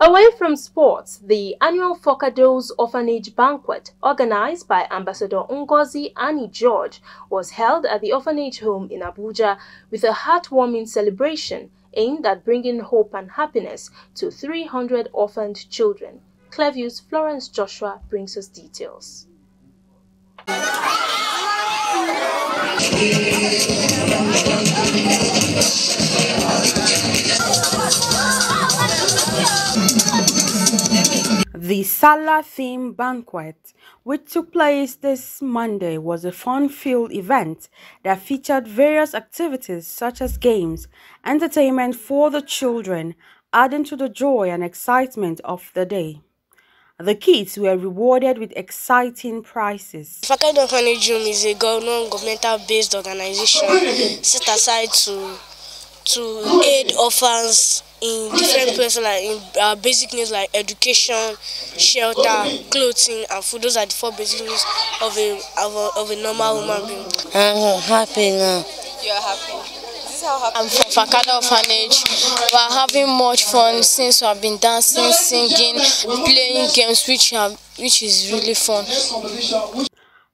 Away from sports, the annual Fakada's Orphanage banquet, organized by Ambassador Ngozi Ann George, was held at the orphanage home in Abuja with a heartwarming celebration aimed at bringing hope and happiness to 300 orphaned children. Clearview's Florence Joshua brings us details. The Salah-themed banquet, which took place this Monday, was a fun-filled event that featured various activities such as games, entertainment for the children, adding to the joy and excitement of the day. The kids were rewarded with exciting prizes. Fakai Donkani is a non-governmental-based organization set aside to aid orphans in different places, like in basic needs like education, shelter, clothing, and food. Those are the four basic needs of a normal human being. I'm happy now. You're happy. This is how happy. I'm from Fakada's Orphanage. We are having much fun since we have been dancing, singing, playing games, which is really fun.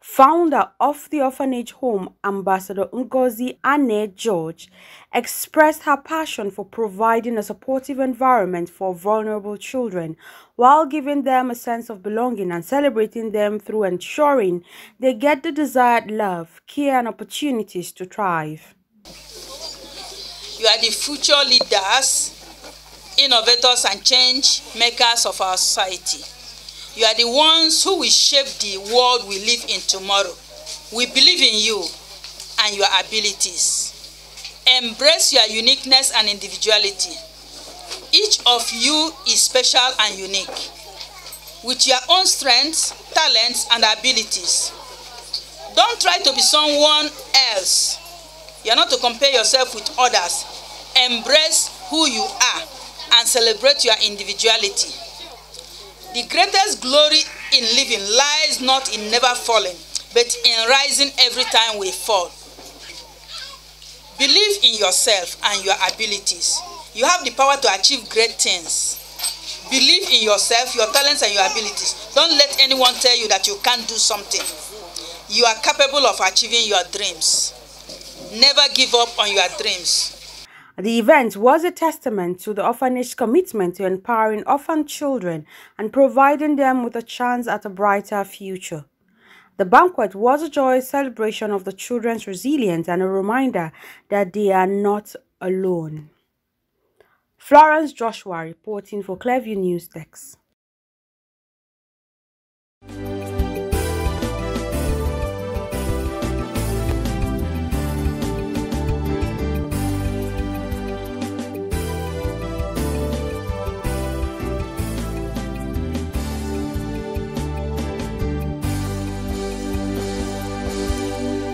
Founder of the orphanage home, Ambassador Ngozi Ann George, expressed her passion for providing a supportive environment for vulnerable children while giving them a sense of belonging and celebrating them through ensuring they get the desired love, care, and opportunities to thrive. You are the future leaders, innovators, and change makers of our society. You are the ones who will shape the world we live in tomorrow. We believe in you and your abilities. Embrace your uniqueness and individuality. Each of you is special and unique, with your own strengths, talents, and abilities. Don't try to be someone else. You are not to compare yourself with others. Embrace who you are and celebrate your individuality. The greatest glory in living lies not in never falling, but in rising every time we fall. Believe in yourself and your abilities. You have the power to achieve great things. Believe in yourself, your talents, and your abilities. Don't let anyone tell you that you can't do something. You are capable of achieving your dreams. Never give up on your dreams. The event was a testament to the orphanage's commitment to empowering orphan children and providing them with a chance at a brighter future. The banquet was a joyous celebration of the children's resilience and a reminder that they are not alone. Florence Joshua reporting for Clearview News Desk.